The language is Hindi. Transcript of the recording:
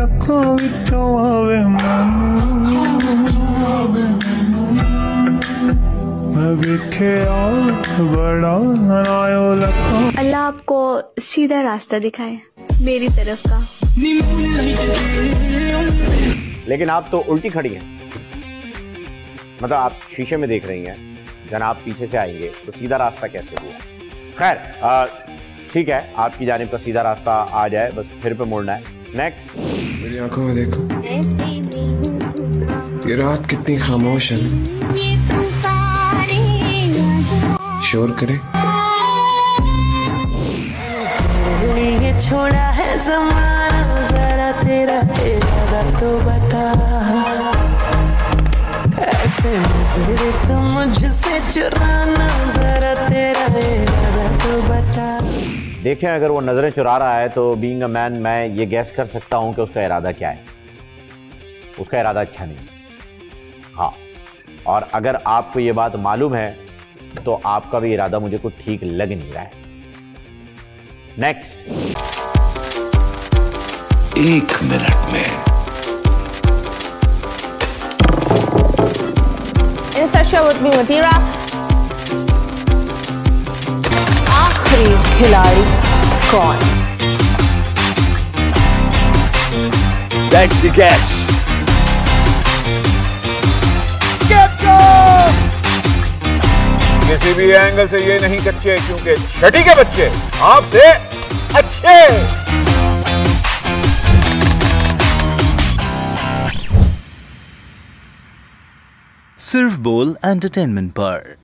अखों विचों आवे मन। अल्लाह आपको सीधा रास्ता दिखाए मेरी तरफ का। लेकिन आप तो उल्टी खड़ी हैं, मतलब आप शीशे में देख रही हैं, जनाब पीछे से आएंगे तो सीधा रास्ता कैसे हुआ? खैर ठीक है, आपकी जानिब का सीधा रास्ता आ जाए, बस फिर पे मोड़ना है। नेक्स्ट। मेरी आंखों में देखो, ये रात कितनी खामोश है। शोर करें। छोड़ा है ज़माना ज़रा तेरा इरादा तो बता, ऐसे नज़रें तो मुझसे चुराना ज़रा तेरा इरादा तो बता। देखें, अगर वो नज़रें चुरा रहा है तो बीइंग अ मैन मैं ये गैस कर सकता हूँ कि उसका इरादा क्या है। उसका इरादा अच्छा नहीं। हाँ, और अगर आपको ये बात मालूम है तो आपका भी इरादा मुझे कुछ ठीक लग नहीं रहा है। नेक्स्ट। एक मिनट में आखिरी खिलाड़ी कौन? That's the catch. किसी भी एंगल से ये नहीं कच्चे, क्योंकि छठी के बच्चे आपसे अच्छे। सिर्फ बोल एंटरटेनमेंट पर।